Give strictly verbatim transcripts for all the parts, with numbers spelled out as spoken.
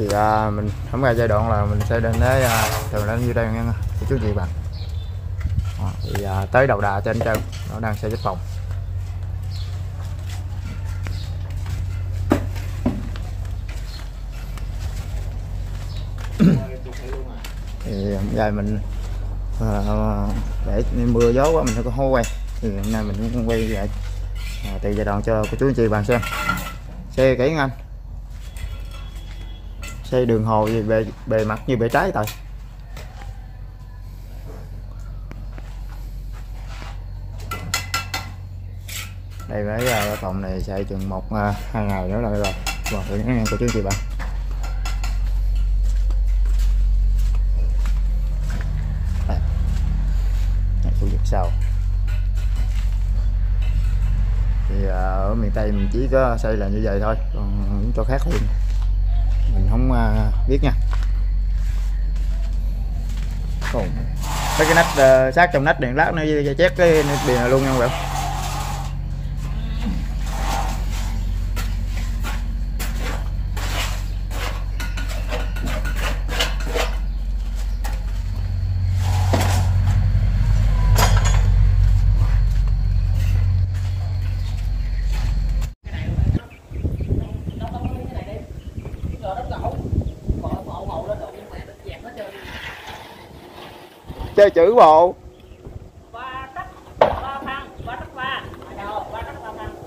thì à, mình không ra giai đoạn là mình sẽ đến tới à, từ đến như đây nha chú chị bạn. À, thì à, tới đầu đà trên trơn nó đang xây chất phòng. Thì giờ mình à, để mưa gió quá mình không có hô quay, thì hôm nay mình cũng quay lại à, từ giai đoạn cho cô chú anh chị bạn xem xe kỹ anh xây đường hồ về bề, bề mặt như bề trái tại. Đây với cái phòng này xây chừng một hai ngày nữa là rồi. Và thử những của chú chị bạn. Đây. Đây khu vực sau. Thì ở miền Tây mình chỉ có xây là như vậy thôi, còn những chỗ khác luôn mình không uh, biết nha. Còn cái cái nách uh, sát trong nách đèn lát nó chét cái điện luôn nha các bạn. Chơi chữ bộ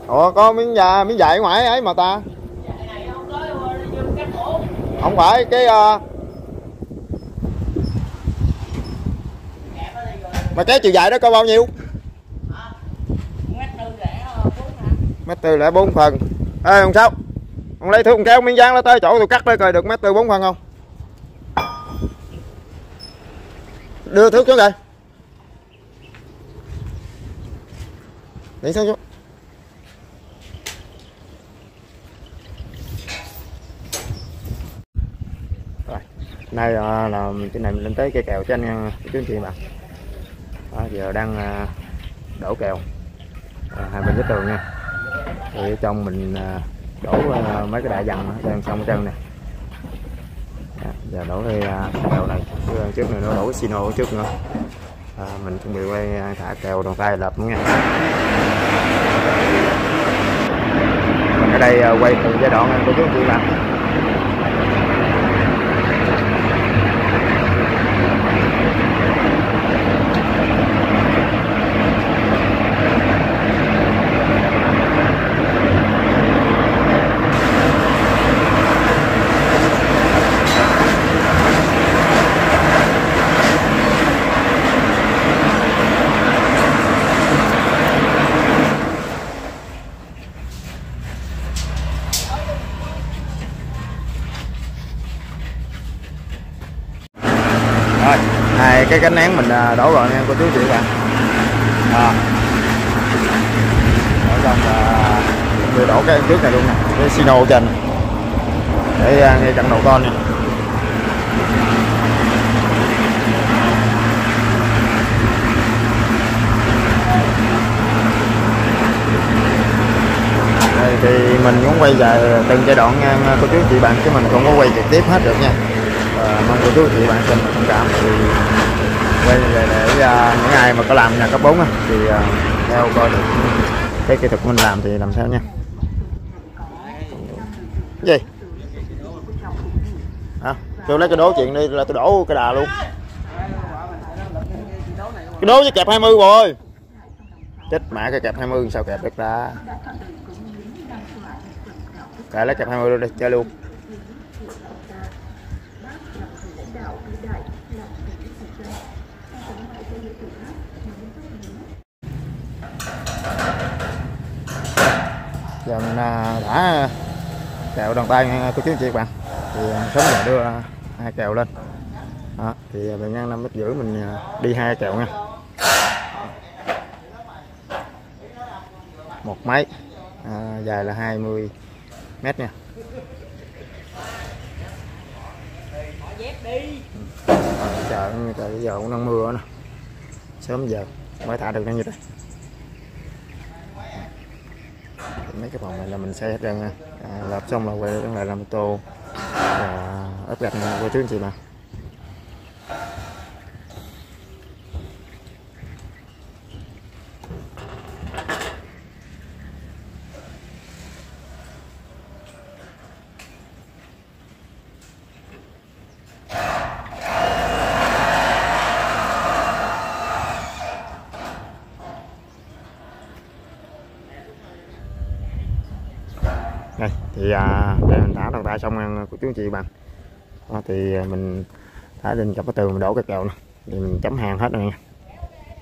ủa có miếng da miếng dạy ngoài ấy mà ta không phải cái uh... mà cái chiều dài đó có bao nhiêu mét tư lẻ bốn phần. Ê không sao ông lấy thương kéo miếng dán nó tới chỗ tôi cắt tới coi được mét tư bốn phần không. Đưa thước xuống đây. Để xuống xuống. Rồi. Nay là, là trên này mình lên tới cây kèo cho anh chú anh chị bạn. Đó, giờ đang đổ kèo à, hai bên cái tường nha. Thì trong mình đổ mấy cái đại dằn đang xong trên này. Giờ đổ cái kèo này trước này nó đổ cái sino trước nữa à, mình chuẩn bị quay thả kèo đầu tay lập nha. Mình ở đây quay từ giai đoạn này của chú chị bạn. Cái cánh nén mình đổ rồi nha cô chú chị bạn. À. Đổ xong là mình đổ cái trước này luôn nè, cái sino trên để ngay trận đầu con nè. Đây thì mình cũng quay về từng giai đoạn nha cô chú chị bạn, chứ mình không có quay trực tiếp hết được nha. À, mong cô chú chị bạn xem thông cảm thì quay về để uh, những ai mà có làm nhà cấp bốn á thì uh, theo coi được cái kỹ thuật của mình làm thì làm theo nha. Cái gì hả? Tôi lấy cái đố chuyện đi là tôi đổ cái đà luôn. Cái đố với kẹp hai mươi rồi. Chết mẹ cái kẹp hai mươi sao kẹp được ta. Cái lấy kẹp hai mươi luôn đi chơi luôn. Giờ mình đã kèo đòn tay của chú anh chị bạn thì sớm giờ đưa hai kèo lên. Đó, thì bề ngang năm mét rưỡi mình đi hai kèo nha, một máy à, dài là hai mươi mét nha. Trời bây giờ cũng đang mưa nữa, sớm giờ mới thả được nó như thế. Mấy cái phòng này là mình sẽ hết trơn, à, lợp xong là quay lại làm tô à, ớt gạch của chú anh chị mà. Đây thì à, đây mình đã đào tạo xong của chú anh chị bạn à, thì mình thả lên cặp cái tường mình đổ cái kèo này. Thì mình chấm hàng hết này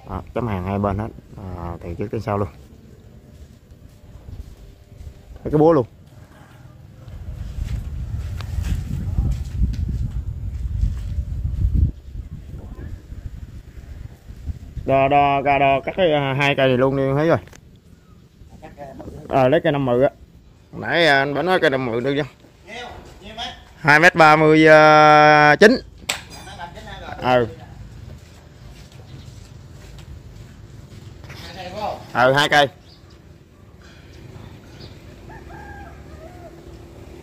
à, chấm hàng hai bên hết à, từ trước tới sau luôn cái búa luôn. Đo đo ra đo cắt cái hai cây này luôn đi thấy rồi à, lấy cây năm mươi á. Nãy anh Bảnh nói cây đồng mượn được chưa? hai mét ba mươi chín. Ừ. Ừ hai cây.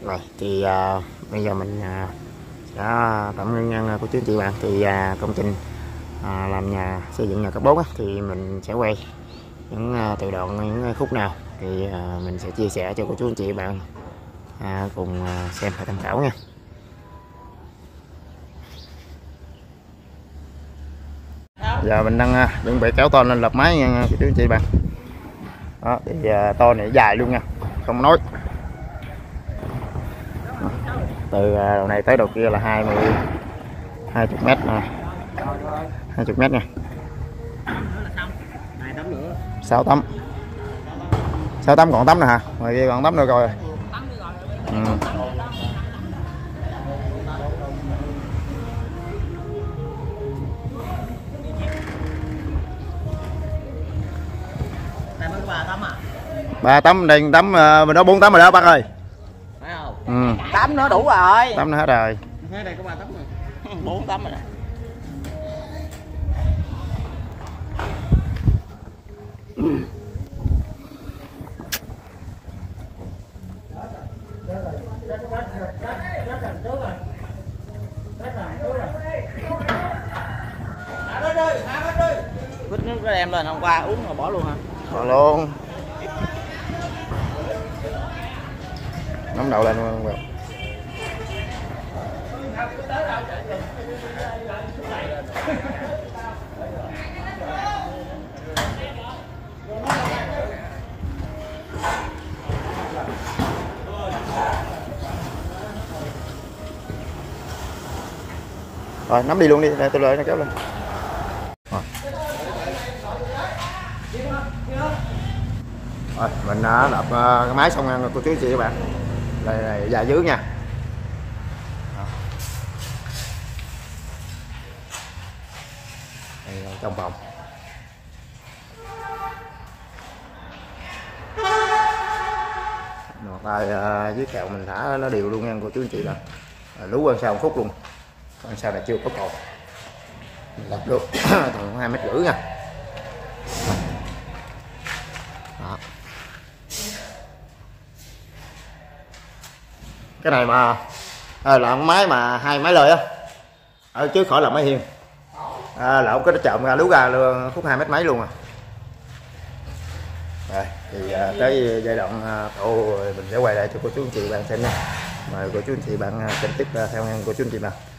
Rồi thì uh, bây giờ mình uh, sẽ tạm ngưng nhân của chú chị bạn. Thì uh, công trình uh, làm nhà xây dựng nhà cấp bốn á, thì mình sẽ quay những uh, từ đoạn những khúc nào thì à, mình sẽ chia sẻ cho cô chú anh chị bạn à, cùng à, xem và tham khảo nha. Giờ mình đang à, chuẩn bị kéo tôn lên lập máy nha cô chú anh chị bạn. Đó, thì à, tôn này dài luôn nha, không nói. Từ à, đầu này tới đầu kia là hai mươi hai mươi mét nè. hai mươi mét nha. sáu tấm. Sáu tấm còn tấm nữa hả? Ngoài kia còn tấm nữa rồi. Ừ. Ba tấm đây tấm mình nói bốn tấm rồi đó bác ơi. Phải không? Ừ. Tấm nữa đủ rồi. Tấm nữa hết rồi. Thế đây có ba tấm rồi. bốn tấm rồi nè. Vít nước cái đem lên hôm qua uống rồi bỏ luôn hả? Bỏ luôn. Nóng đậu lên luôn rồi. Rồi nắm đi luôn đi, đây tôi lấy nó kéo lên. Rồi, rồi mình đã đập cái máy xong ăn cô chú chị các bạn. Đây này dài dưới nha. Đây là trong vòng. Một tay dưới kẹo mình thả nó đều luôn ăn cô chú chị là lú hơn sau một phút luôn. Còn sao là chưa có cột lập luôn tầm hai mét rưỡi nha. Đó. Cái này mà à, là máy mà hai máy lời á ở chứ khỏi là máy hiên à, là ông có trộm ra lú ra luôn khúc hai mét mấy luôn à. Rồi thì à, tới giai đoạn ô à, mình sẽ quay lại cho cô chú anh chị bạn xem nha. Mời cô chú anh chị bạn à, trực tiếp à, theo ngang của chú anh chị bạn.